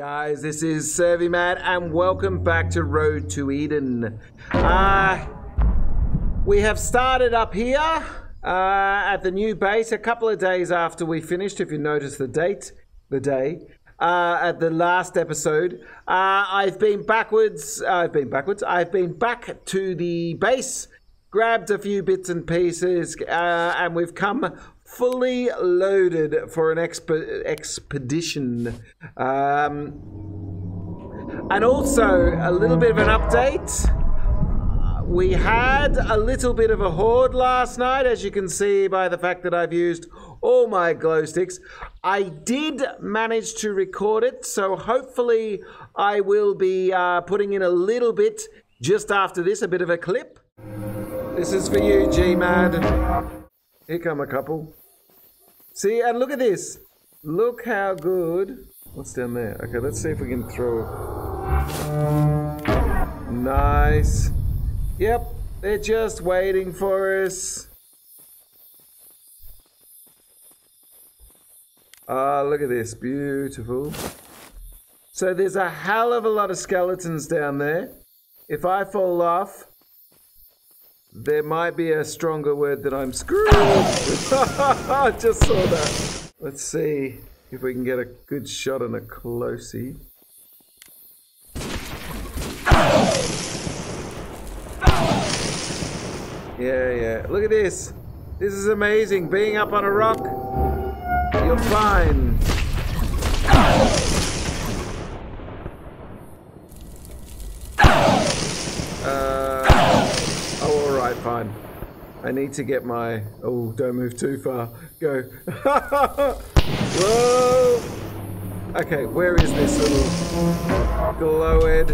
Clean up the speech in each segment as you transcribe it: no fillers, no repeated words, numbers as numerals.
guys, this is Survimad and welcome back to Road to Eden. We have started up here at the new base a couple of days after we finished, if you notice the date, the day, at the last episode. I've been back to the base, grabbed a few bits and pieces, and we've come fully loaded for an expedition. And also a little bit of an update. We had a little bit of a hoard last night, as you can see by the fact that I've used all my glow sticks. I did manage to record it, so hopefully I will be putting in a little bit just after this, a bit of a clip. This is for you, G-Mad. Here come a couple. See, and look at this. Look how good. What's down there? Okay, let's see if we can throw. Nice. Yep, they're just waiting for us. Ah, look at this. Beautiful. So there's a hell of a lot of skeletons down there. If I fall off, there might be a stronger word that I'm screwed. I just saw that. Let's see if we can get a good shot and a closey. Yeah. Look at this. This is amazing. Being up on a rock, you're fine. Fine. I need to get my... Oh, don't move too far. Go. Whoa! Okay, where is this little glow-ed?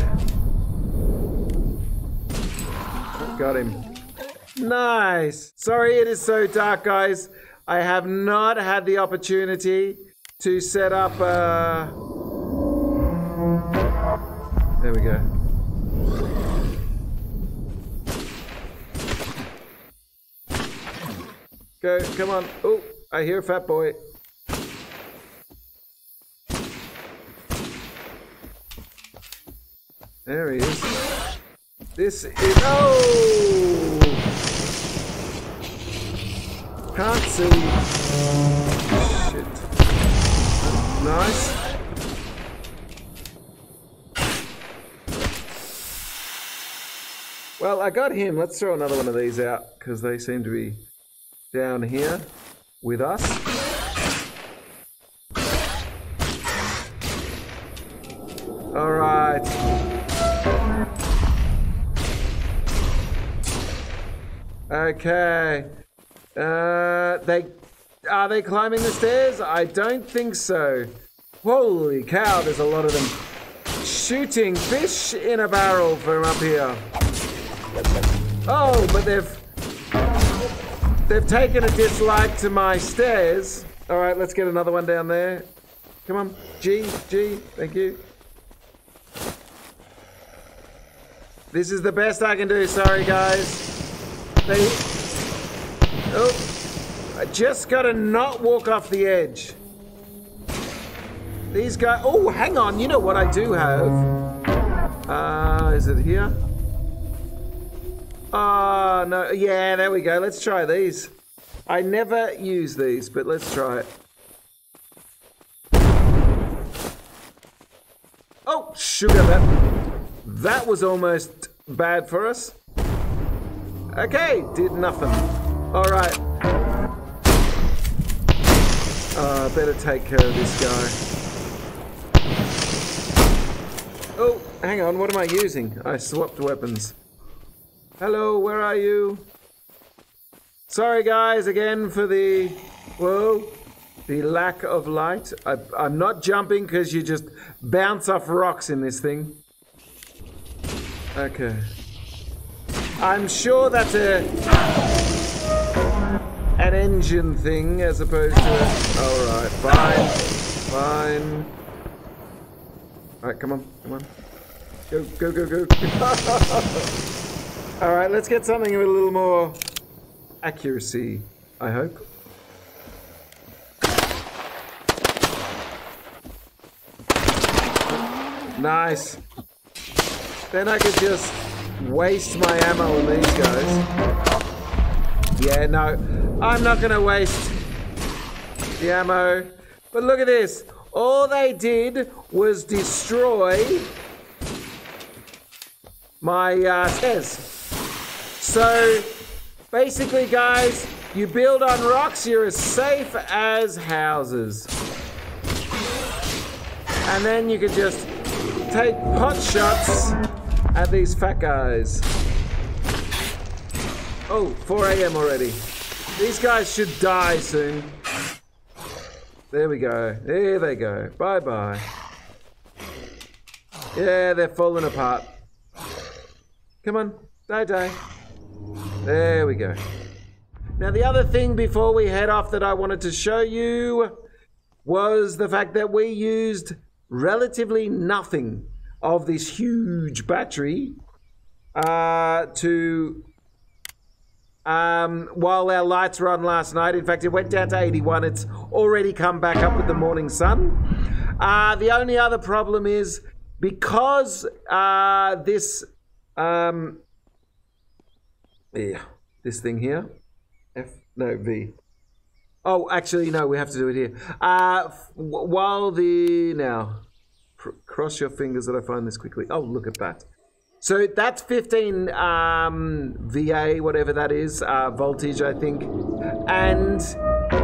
Got him. Nice! Sorry it is so dark, guys. I have not had the opportunity to set up a... There we go. Go, come on. Oh, I hear a fat boy. There he is. This is... Oh! Can't see. Shit. Nice. Well, I got him. Let's throw another one of these out, because they seem to be... down here with us. All right. Okay. Are they climbing the stairs? I don't think so. Holy cow, there's a lot of them. Shooting fish in a barrel from up here. Oh, but They've taken a dislike to my stairs. All right, let's get another one down there. Come on, G, thank you. This is the best I can do, sorry guys. Oh, I just gotta not walk off the edge. These guys, oh, hang on, you know what I do have? Is it here? Oh, no. Yeah, there we go. Let's try these. I never use these, but let's try it. Oh, sugar. That was almost bad for us. Okay, did nothing. All right. Better take care of this guy. Oh, hang on. What am I using? I swapped weapons. Hello, where are you? Sorry guys, again for the, whoa, the lack of light. I'm not jumping because you just bounce off rocks in this thing. Okay. I'm sure that's an engine thing as opposed to all right, fine. All right, come on. Go. All right, let's get something with a little more accuracy, I hope. Nice. Then I could just waste my ammo on these guys. Yeah, no, I'm not going to waste the ammo. But look at this. All they did was destroy my stairs. So basically, guys, you build on rocks, you're as safe as houses. And then you can just take pot shots at these fat guys. Oh, 4 a.m. already. These guys should die soon. There we go. There they go. Bye-bye. Yeah, they're falling apart. Come on. Die, die. There we go. Now, the other thing before we head off that I wanted to show you was the fact that we used relatively nothing of this huge battery while our lights were on last night. In fact, it went down to 81. It's already come back up with the morning sun. The only other problem is because this thing here, V. Oh, actually, no, we have to do it here. Cross your fingers that I find this quickly. Oh, look at that. So that's 15 VA, whatever that is, voltage, I think. And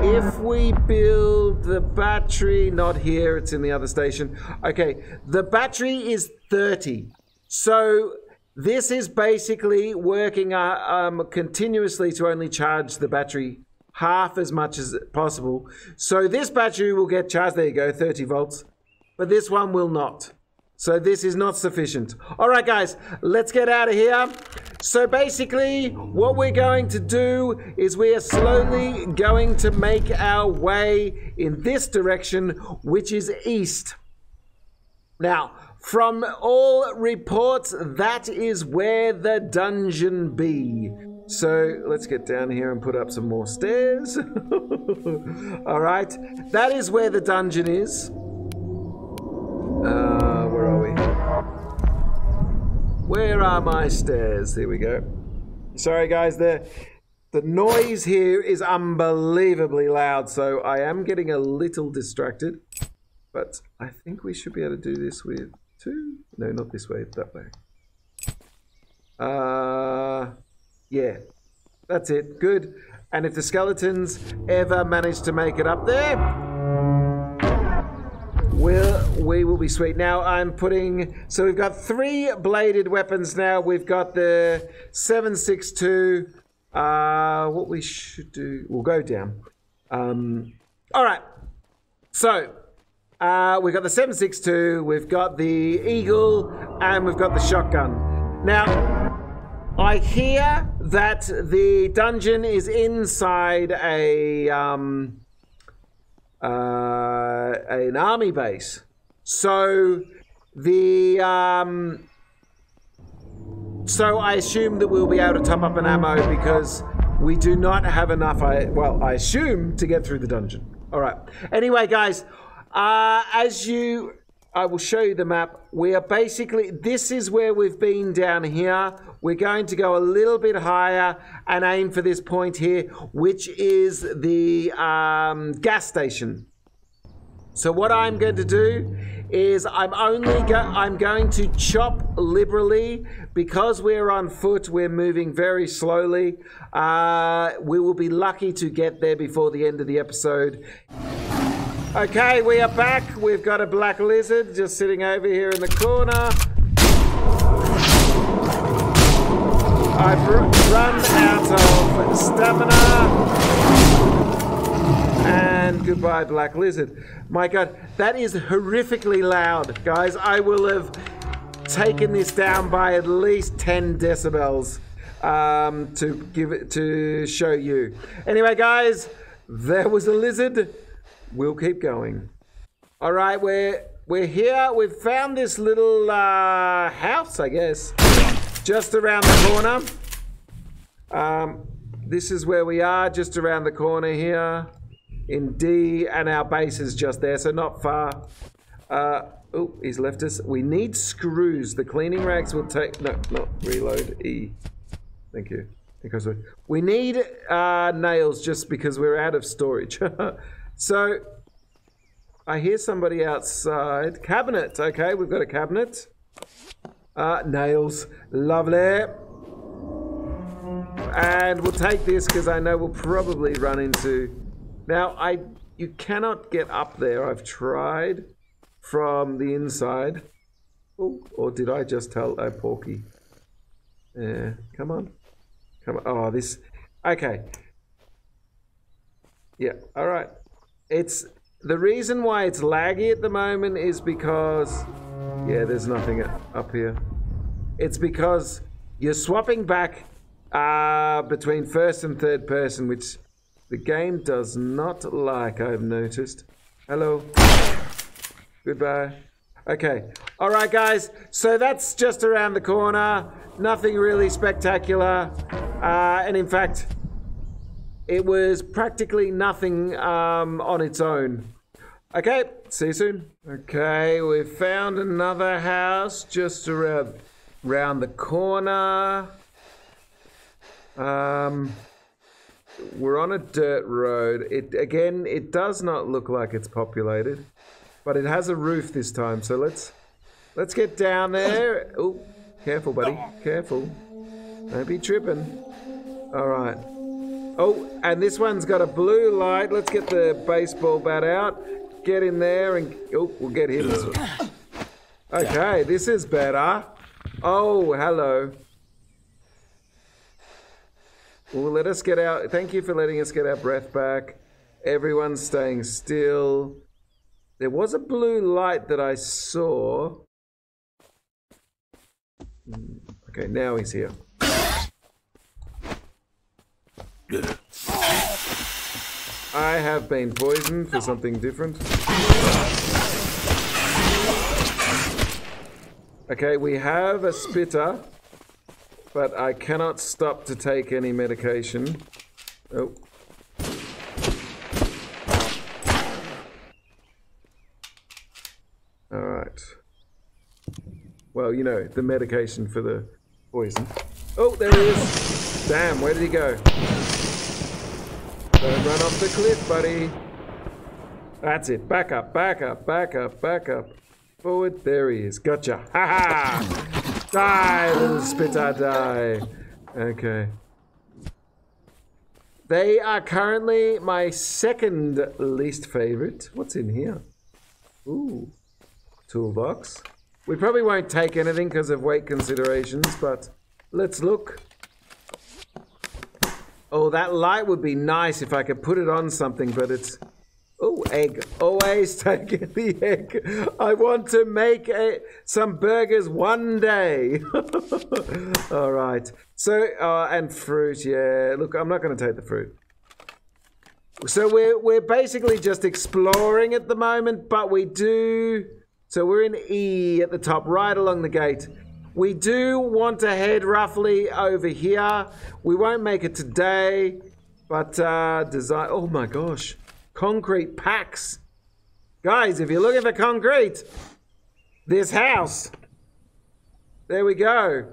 if we build the battery, not here, it's in the other station. Okay, the battery is 30. So this is basically working continuously to only charge the battery half as much as possible. So this battery will get charged, there you go, 30 volts. But this one will not. So this is not sufficient. All right, guys, let's get out of here. So basically, what we're going to do is we are slowly going to make our way in this direction, which is east. Now, from all reports, that is where the dungeon be. So let's get down here and put up some more stairs. All right, that is where the dungeon is. Where are we? Where are my stairs? Here we go. Sorry guys, the noise here is unbelievably loud, so I am getting a little distracted. But I think we should be able to do this with two. No, not this way, that way. Yeah, that's it, good. And if the skeletons ever manage to make it up there, we will be sweet. Now I'm putting, so we've got 3 bladed weapons now. We've got the 7.62. What we should do, we'll go down. All right, so we've got the 7.62, we've got the eagle, and we've got the shotgun. Now, I hear that the dungeon is inside a an army base. So I assume that we'll be able to top up an ammo because we do not have enough, I assume, to get through the dungeon. All right. Anyway, guys, I will show you the map. We are basically, this is where we've been down here. We're going to go a little bit higher and aim for this point here, which is the gas station. So what I'm going to do is I'm going to chop liberally. Because we're on foot, we're moving very slowly. We will be lucky to get there before the end of the episode. Okay, we are back. We've got a black lizard just sitting over here in the corner. I've run out of stamina. And goodbye, black lizard. My God, that is horrifically loud, guys. I will have taken this down by at least 10 decibels to show you. Anyway, guys, there was a lizard. We'll keep going. All right, we're here. We've found this little house, I guess. Just around the corner. This is where we are, just around the corner here in D, and our base is just there, so not far. Oh, he's left us. We need screws. The cleaning rags will take... No, not reload. E. Thank you. Because we need nails just because we're out of storage. So, I hear somebody outside. Cabinet. Okay, we've got a cabinet. Nails. Lovely. And we'll take this because I know we'll probably run into... Now, you cannot get up there. I've tried from the inside. Ooh, or did I just tell a porky? Yeah, come on. Come on. Oh, this... Okay. Yeah, all right. It's... The reason why it's laggy at the moment is because... Yeah, there's nothing up here. It's because you're swapping back between first and third person, which the game does not like, I've noticed. Hello. Goodbye. Okay. All right, guys. So that's just around the corner. Nothing really spectacular. And in fact, it was practically nothing on its own. Okay. See you soon. Okay. We've found another house just around the corner. We're on a dirt road. Again, it does not look like it's populated. But it has a roof this time, so let's get down there. Oh, careful, buddy. Careful. Don't be tripping. All right. Oh, and this one's got a blue light. Let's get the baseball bat out. Get in there and... Oh, we'll get him. Okay, this is better. Oh, hello. Well, let us get out. Thank you for letting us get our breath back. Everyone's staying still. There was a blue light that I saw. Okay, now he's here. I have been poisoned for something different. Okay, we have a spitter, but I cannot stop to take any medication. Oh. Well, you know, the medication for the poison. Oh, there he is. Damn, where did he go? Don't run off the cliff, buddy. That's it. Back up, back up, back up, back up. Forward. There he is. Gotcha. Ha ha. Die, little spitter, die. Okay. They are currently my second least favorite. What's in here? Ooh. Toolbox. We probably won't take anything because of weight considerations, but let's look. Oh, that light would be nice if I could put it on something, but it's... Oh, egg. Always take the egg. I want to make some burgers one day. All right. So, and fruit, yeah. Look, I'm not going to take the fruit. So we're basically just exploring at the moment, but we do... So we're in E at the top, right along the gate. We do want to head roughly over here. We won't make it today, but design... Oh my gosh. Concrete packs. Guys, if you're looking for concrete, this house. There we go.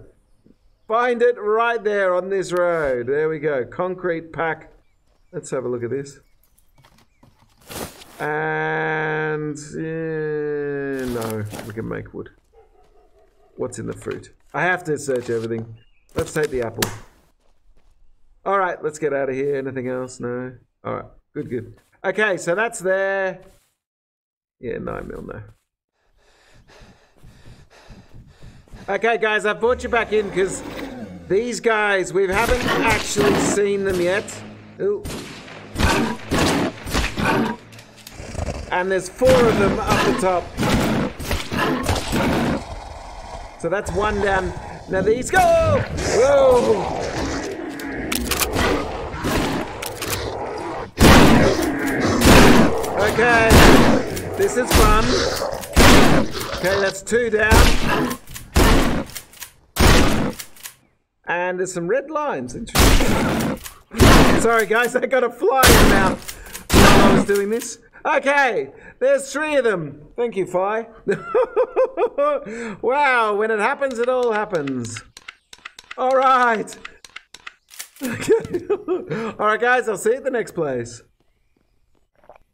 Find it right there on this road. There we go. Concrete pack. Let's have a look at this. And no, we can make wood. What's in the fruit? I have to search everything. Let's take the apple. All right, let's get out of here. Anything else? No. All right, good, good. Okay, so that's there. Yeah, 9mm, no. Okay, guys, I brought you back in because these guys, we haven't actually seen them yet. Ooh. And there's 4 of them up the top. So that's 1 down. Now these go! Whoa! Okay. This is fun. Okay, that's 2 down. And there's some red lines. Interesting. Sorry guys, I got a fly in the mouth while I was doing this. Okay, there's three of them. Thank you, Fi. Wow, when it happens, it all happens. All right. Okay. All right, guys, I'll see you at the next place.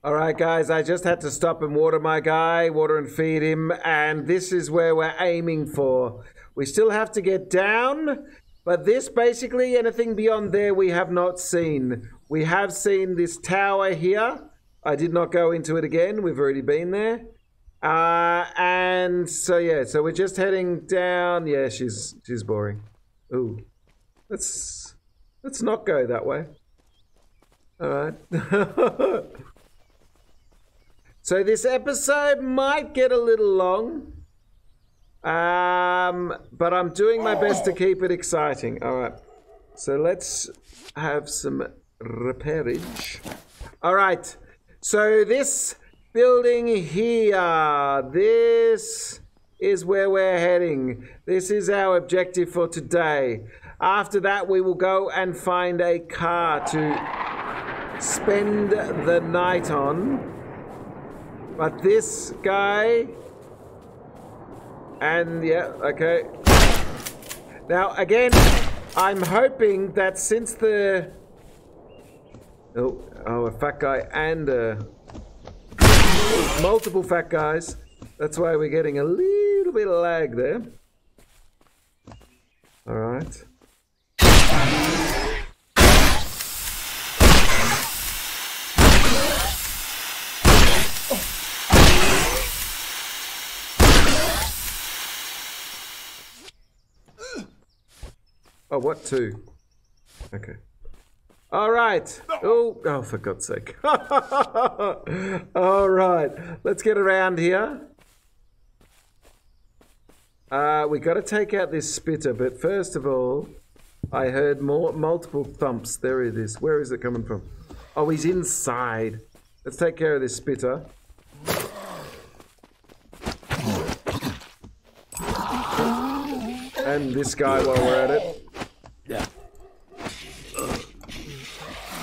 All right, guys, I just had to stop and water my guy, water and feed him, and this is where we're aiming for. We still have to get down, but this basically, anything beyond there we have not seen. We have seen this tower here. I did not go into it again. We've already been there. And so, yeah, so we're just heading down. Yeah, she's boring. Ooh. Let's not go that way. All right. So this episode might get a little long. But I'm doing my best to keep it exciting. All right. So let's have some repairage. All right. So this building here, this is where we're heading. This is our objective for today. After that, we will go and find a car to spend the night on. But this guy, and yeah, okay. Now again, I'm hoping that since the a fat guy and multiple fat guys. That's why we're getting a little bit of lag there. All right. Oh, what two? Okay. All right. Oh, for God's sake. All right. Let's get around here. We got to take out this spitter, but first of all, I heard multiple thumps. There it is. Where is it coming from? Oh, he's inside. Let's take care of this spitter. And this guy while we're at it.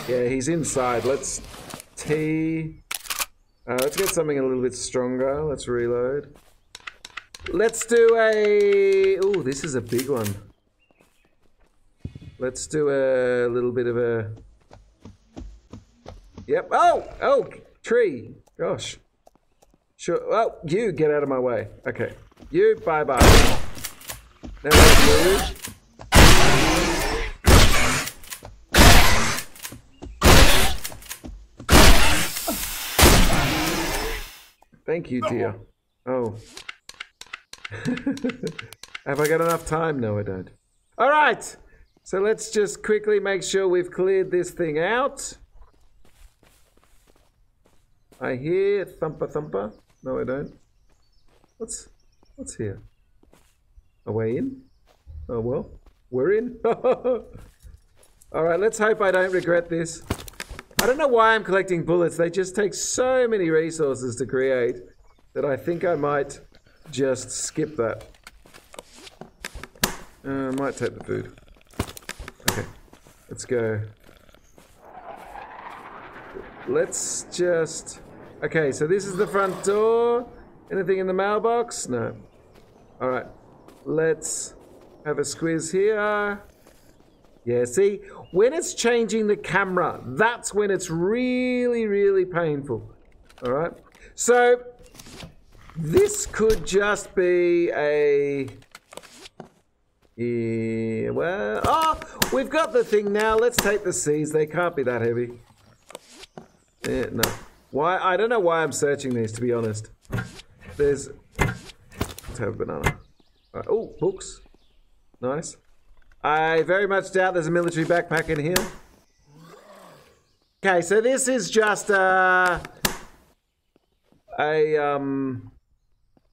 Yeah, he's inside. Let's get something a little bit stronger. Let's reload. Let's do a... Ooh, this is a big one. Let's do a little bit of a... Yep. Oh, tree. Gosh. Sure. Oh, you get out of my way. Okay. You, bye-bye. Now let's move. Thank you, dear. Oh. Have I got enough time? No, I don't. All right. So let's just quickly make sure we've cleared this thing out. I hear thumper thumper. No, I don't. What's here? A way in? Oh, well. We're in. All right. Let's hope I don't regret this. I don't know why I'm collecting bullets. They just take so many resources to create that I think I might just skip that. I might take the food. Okay, let's go. Let's just... Okay, so this is the front door. Anything in the mailbox? No. All right, let's have a squeeze here. Yeah, see, when it's changing the camera, that's when it's really, really painful. All right. So this could just be a... Yeah, well, oh, we've got the thing now. Let's take the C's. They can't be that heavy. Yeah, no. Why? I don't know why I'm searching these, to be honest. Let's have a banana. Right. Oh, books. Nice. I very much doubt there's a military backpack in here. Okay, so this is just a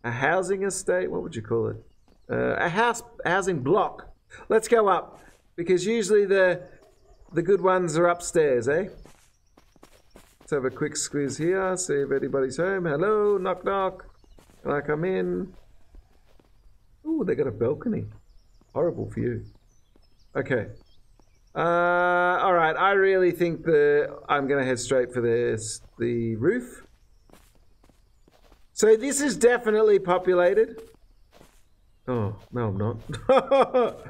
housing estate. What would you call it? A housing block. Let's go up, because usually the good ones are upstairs, eh? Let's have a quick squeeze here, see if anybody's home. Hello, knock knock. Can I come in? Ooh, they got a balcony. Horrible view. Okay. All right. I really think I'm going to head straight for the roof. So this is definitely populated. Oh, no, I'm not.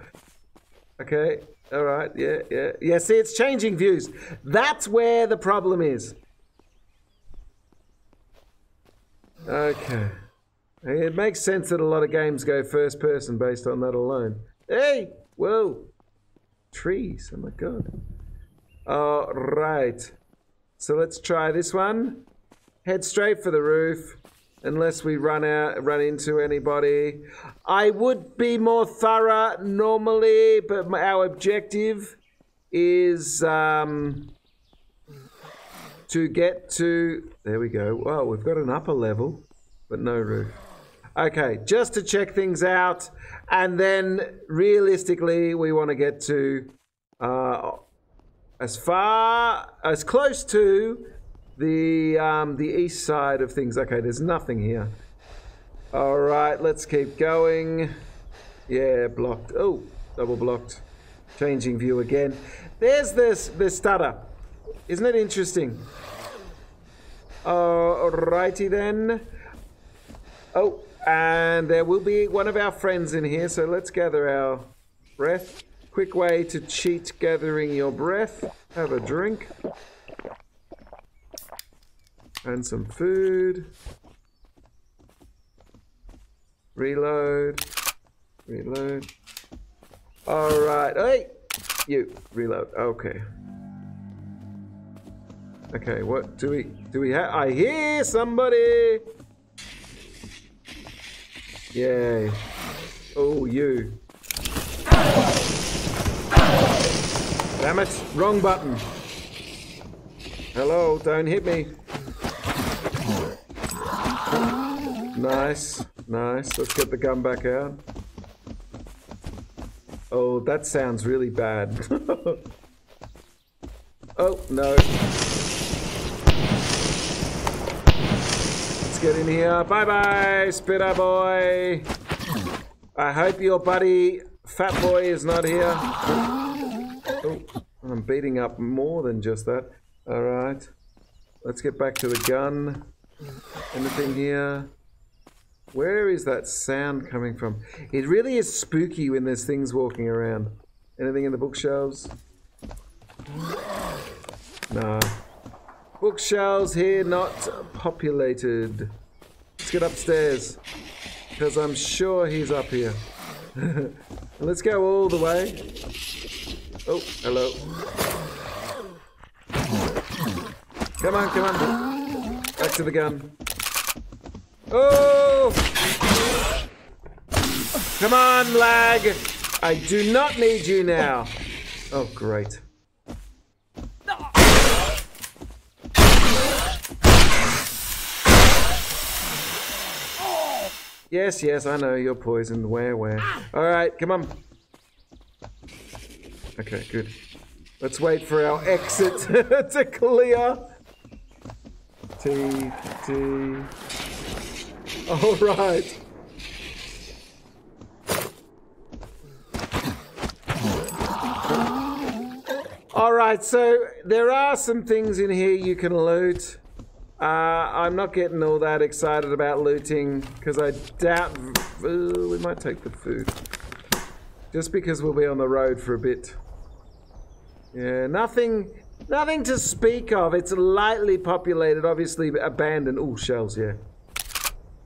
Okay. All right. Yeah, yeah. Yeah, see, it's changing views. That's where the problem is. Okay. It makes sense that a lot of games go first person based on that alone. Hey! Whoa! Trees. Oh, my God. All right. So let's try this one. Head straight for the roof. Unless we run into anybody. I would be more thorough normally, but our objective is to get to, there we go. Well, we've got an upper level, but no roof. Okay, just to check things out. And then realistically, we want to get to as close to the east side of things. Okay, there's nothing here. All right, let's keep going. Yeah, blocked. Oh, double blocked. Changing view again. There's this stutter. Isn't it interesting? Alrighty then. Oh, and there will be one of our friends in here, so let's gather our breath. Quick way to cheat gathering your breath. Have a drink. And some food. Reload. Reload. Alright. Hey! You. Reload. Okay. Okay, what do we have? I hear somebody! Yay. Oh, you. Damn it. Wrong button. Hello, don't hit me. Nice, nice. Let's get the gun back out. Oh, that sounds really bad. Oh, no. Let's get in here. Bye-bye, Spitter Boy. I hope your buddy Fat Boy is not here. Oh, I'm beating up more than just that. All right. Let's get back to the gun. Anything here? Where is that sound coming from? It really is spooky when there's things walking around. Anything in the bookshelves? No. Bookshelves here not populated. Let's get upstairs, because I'm sure he's up here. Let's go all the way. Oh, hello. Come on, come on. Back to the gun. Oh! Come on, lag! I do not need you now. Oh, great. Yes, yes, I know, you're poisoned. Where? Alright, come on. Okay, good. Let's wait for our exit to clear. All right. All right, so there are some things in here you can loot. I'm not getting all that excited about looting because I doubt we might take the food. Just because we'll be on the road for a bit. Yeah, nothing to speak of. It's lightly populated, obviously abandoned. Ooh, shells, yeah.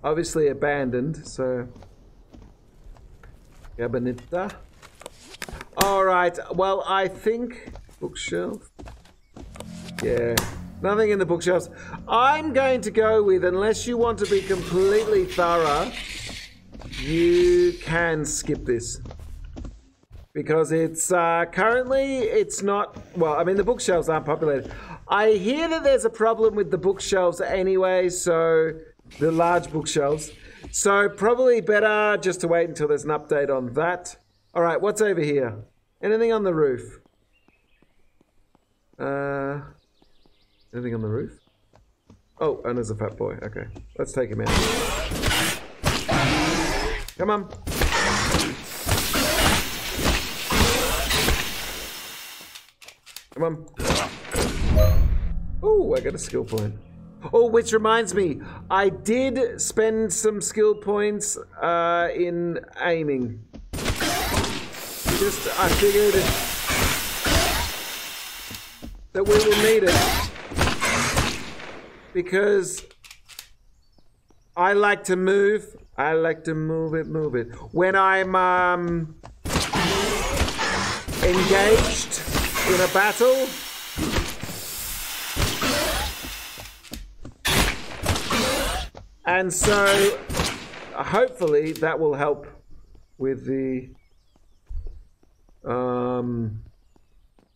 Obviously abandoned, so... Gabinita. Alright, well, I think... Bookshelf? Yeah, nothing in the bookshelves. I'm going to go with, unless you want to be completely thorough, you can skip this. Because it's currently, it's not... Well, I mean, the bookshelves aren't populated. I hear that there's a problem with the bookshelves anyway, so... The large bookshelves. So probably better just to wait until there's an update on that. All right, what's over here? Anything on the roof? Anything on the roof? Oh, and there's a Fat Boy. Okay, let's take him out. Come on. Come on. Ooh, I got a skill point. Oh, which reminds me, I did spend some skill points in aiming. Just, I figured that we will need it. Because I like to move. I like to move it. When I'm engaged in a battle, and so hopefully that will help with the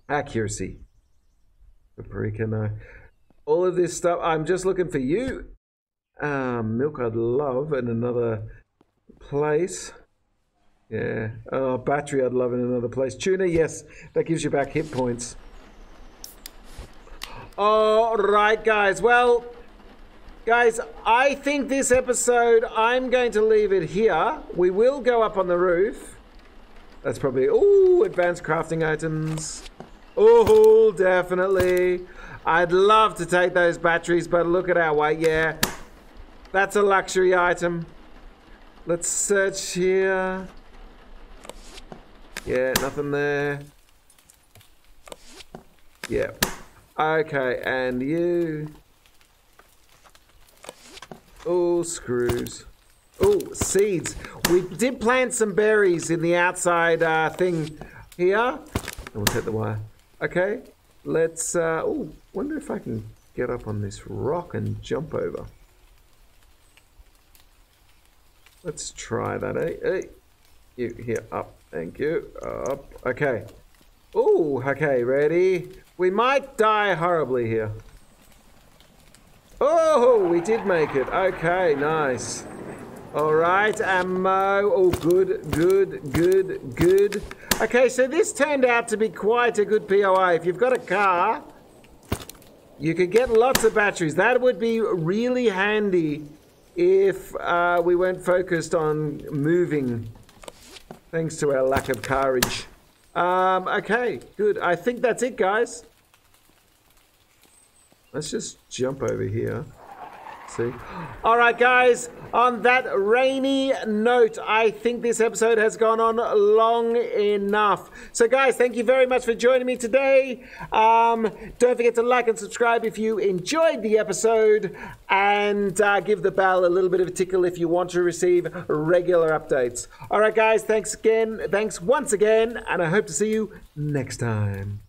accuracy. All of this stuff. I'm just looking for you. Milk I'd love in another place. Yeah. Battery I'd love in another place. Tuna, yes. That gives you back hit points. Alright, guys. Well, guys, I think this episode, I'm going to leave it here. We will go up on the roof. That's probably... Ooh, advanced crafting items. Oh, definitely. I'd love to take those batteries, but look at our weight. Yeah. That's a luxury item. Let's search here. Yeah, nothing there. Yeah. Okay, and you. Oh, screws. Oh, seeds. We did plant some berries in the outside thing here. And we'll take the wire. Okay, let's... oh, wonder if I can get up on this rock and jump over. Let's try that, eh? Hey, you here, up, thank you, up, okay. Ooh, okay, ready? We might die horribly here. Oh, we did make it, okay, nice. All right, ammo, oh, good. Okay, so this turned out to be quite a good POI. If you've got a car, you could get lots of batteries. That would be really handy if we weren't focused on moving, thanks to our lack of courage. Okay, good. I think that's it, guys. Let's just jump over here. See? All right, guys. On that rainy note, I think this episode has gone on long enough. So, guys, thank you very much for joining me today. Don't forget to like and subscribe if you enjoyed the episode, and give the bell a little bit of a tickle if you want to receive regular updates. All right, guys, thanks once again, and I hope to see you next time.